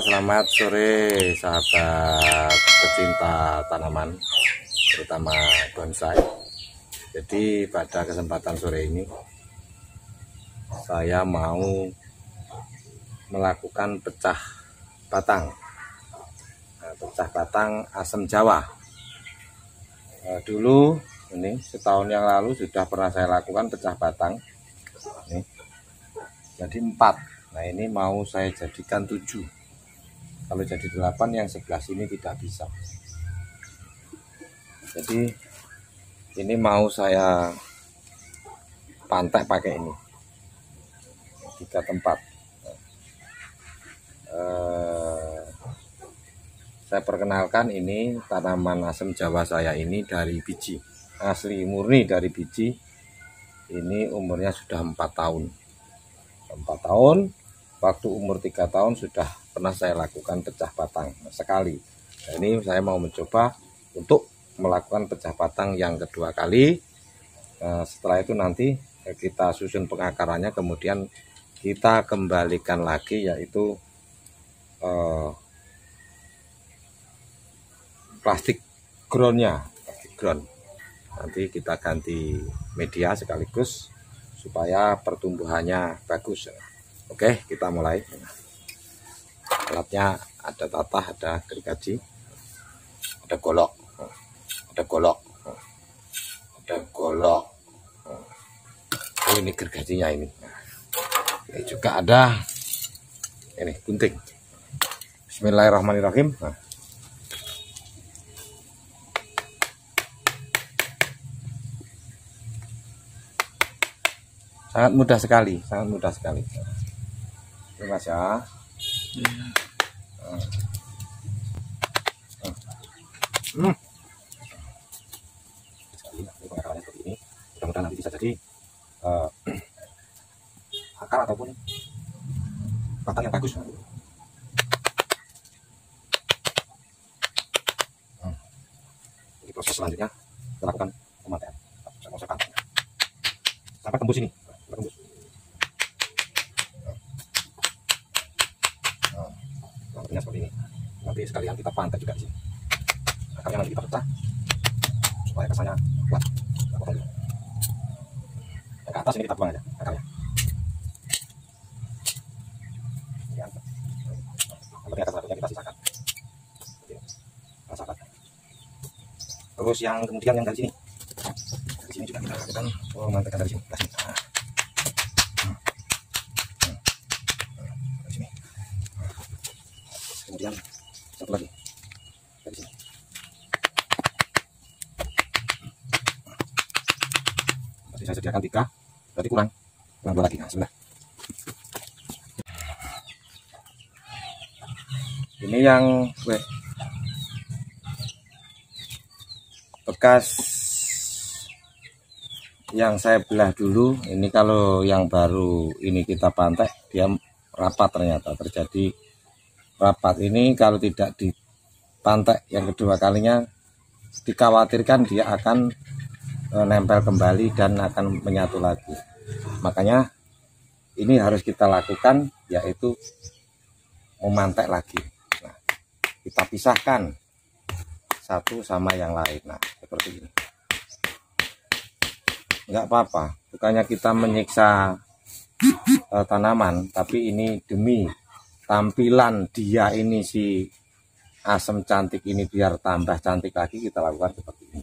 Selamat sore sahabat pecinta tanaman, terutama bonsai. Jadi pada kesempatan sore ini saya mau melakukan pecah batang asem Jawa. Dulu ini setahun yang lalu sudah pernah saya lakukan pecah batang ini jadi 4. Nah, ini mau saya jadikan 7. Kalau jadi 8 yang sebelah sini tidak bisa. Jadi ini mau saya pantek pakai ini 3 tempat. Saya perkenalkan ini tanaman asem Jawa saya ini dari biji asli, murni dari biji. Ini umurnya sudah 4 tahun. Waktu umur 3 tahun sudah pernah saya lakukan pecah batang sekali. Nah, ini saya mau mencoba untuk melakukan pecah batang yang kedua kali. Setelah itu nanti kita susun pengakarannya, kemudian kita kembalikan lagi, yaitu plastik groundnya, plastik ground. Nanti kita ganti media sekaligus supaya pertumbuhannya bagus. Oke, kita mulai. Alatnya ada tatah, ada gergaji, ada golok. Oh, ini gergajinya ini. Ini juga ada ini gunting. Bismillahirrahmanirrahim. Nah. Sangat mudah sekali, sangat mudah sekali. Terima kasih ya. Pengakarannya seperti ini, mudah-mudahan nanti bisa jadi akar ataupun batang yang bagus. Jadi proses selanjutnya kita lakukan pematean. Sampai tembus ini. Seperti ini. Nanti sekalian kita pantek juga di sini. Akarnya nanti kita pecah supaya kesannya kuat. Yang ke atas ini kita buang aja akarnya. Yang atas satunya kita sisakan. Terus yang kemudian yang dari sini. Di sini juga kita lakukan pemantekan dari sini. Kemudian satu lagi dari sini. Tadi saya sediakan 3, berarti kurang 2 lagi. Nah, sebelah ini yang bekas yang saya belah dulu. Ini kalau yang baru ini kita pantek, dia rapat, ternyata terjadi rapat. Ini kalau tidak dipantek yang kedua kalinya, dikhawatirkan dia akan nempel kembali dan akan menyatu lagi. Makanya ini harus kita lakukan, yaitu memantek lagi. Nah, kita pisahkan satu sama yang lain. Nah, seperti ini. Enggak apa-apa, bukannya kita menyiksa tanaman, tapi ini demi tampilan dia ini, si asem cantik ini, biar tambah cantik lagi, kita lakukan seperti ini.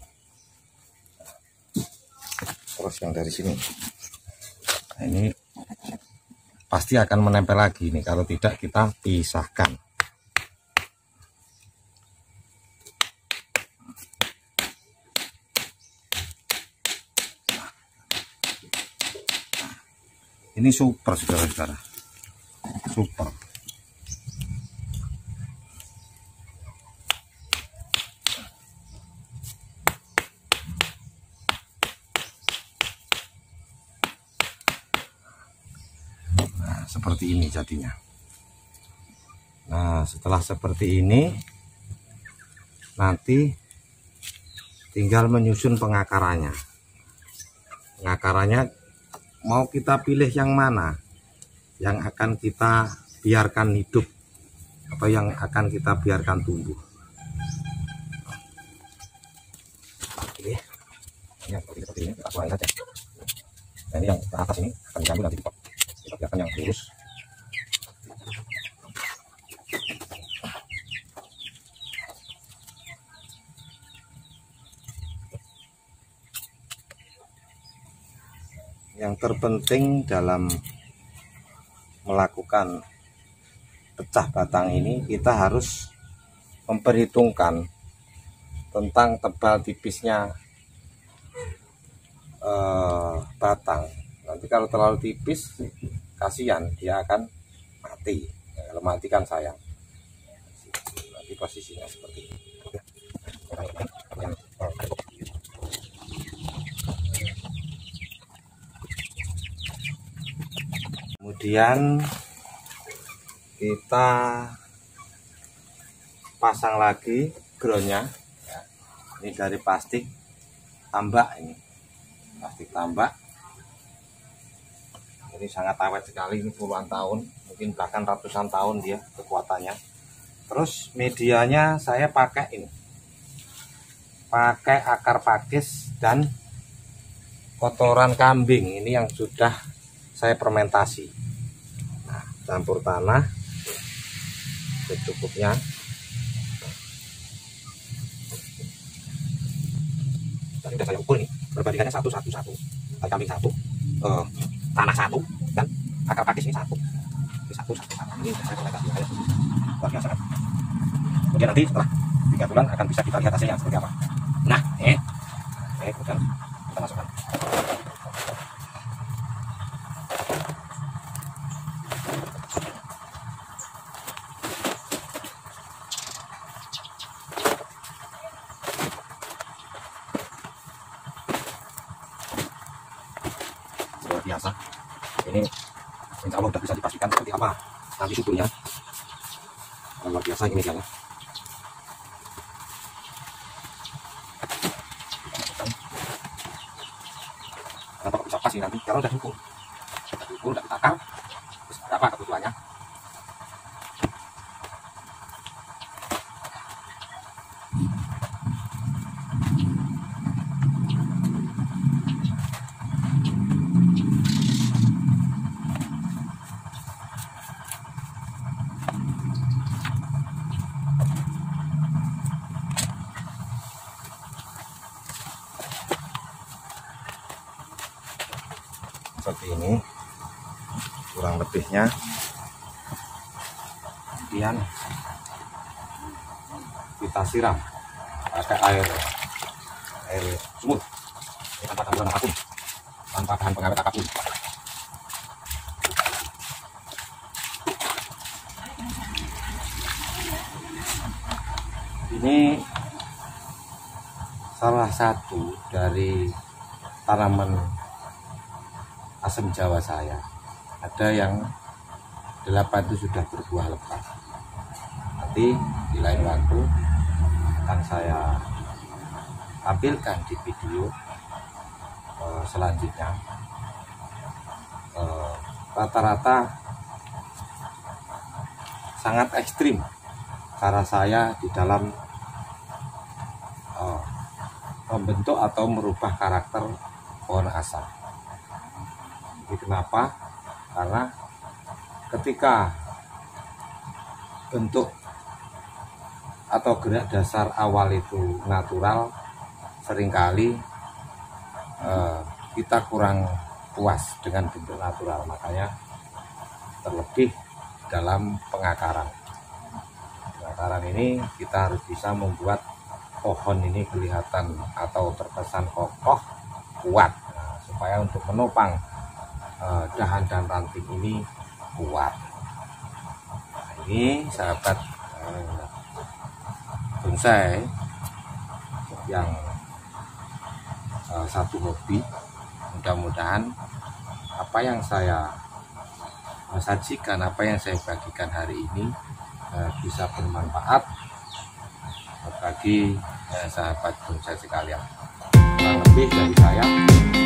Terus yang dari sini. Nah, ini pasti akan menempel lagi ini kalau tidak kita pisahkan. Ini super, saudara-saudara. Super. Seperti ini jadinya. Nah, setelah seperti ini nanti tinggal menyusun pengakarannya. Pengakarannya mau kita pilih yang mana yang akan kita biarkan hidup, apa yang akan kita biarkan tumbuh. Oke, yang seperti ini kita suarain saja. Nah, ini yang ke atas ini akan diambil nanti dipotong. Kita biarkan yang lurus. Yang terpenting dalam melakukan pecah batang ini, kita harus memperhitungkan tentang tebal tipisnya batang. Nanti kalau terlalu tipis, kasihan, dia akan mati. Ya, kalau mati kan sayang. Nanti posisinya seperti ini. Kemudian kita pasang lagi groundnya. Ini dari plastik tambak, ini plastik tambak. Ini sangat awet sekali, ini puluhan tahun, mungkin bahkan ratusan tahun dia kekuatannya. Terus medianya saya pakai ini, pakai akar pakis dan kotoran kambing ini yang sudah saya fermentasi. Nah, campur tanah secukupnya. Tadi udah saya ukur nih, perbandingannya 1-1-1, kambing 1, tanah 1, dan akar pakis ini 1. Ini 1-1-1. Ini udah saya fermentasi, luar biasa kan? Kemudian nanti setelah 3 bulan akan bisa kita lihat hasilnya seperti apa. Nah, kemudian kita masukkan. Biasa ini insya Allah sudah bisa dipastikan seperti apa nanti sukunya. Luar biasa ini jalan. Kalau bisa pas nanti kalau sudah syukur, sudah ditakar, terus ada apa kebutuhannya. Seperti ini kurang lebihnya. Kemudian kita siram pakai air sumur tanpa campuran apapun, tanpa bahan pengawet apapun. Ini salah satu dari tanaman asam Jawa saya. Ada yang 8 itu sudah berbuah lebat. Nanti di lain waktu akan saya tampilkan di video selanjutnya. Rata-rata sangat ekstrim cara saya di dalam membentuk atau merubah karakter pohon asam. Kenapa? Karena ketika bentuk atau gerak dasar awal itu natural, seringkali kita kurang puas dengan bentuk natural, makanya terlebih dalam pengakaran. Pengakaran ini kita harus bisa membuat pohon ini kelihatan atau terkesan kokoh, kuat, nah, supaya untuk menopang dahan dan ranting ini kuat. Nah, ini sahabat bonsai yang satu hobi, mudah-mudahan apa yang saya sajikan, apa yang saya bagikan hari ini bisa bermanfaat bagi sahabat bonsai sekalian. Kurang lebih dari saya.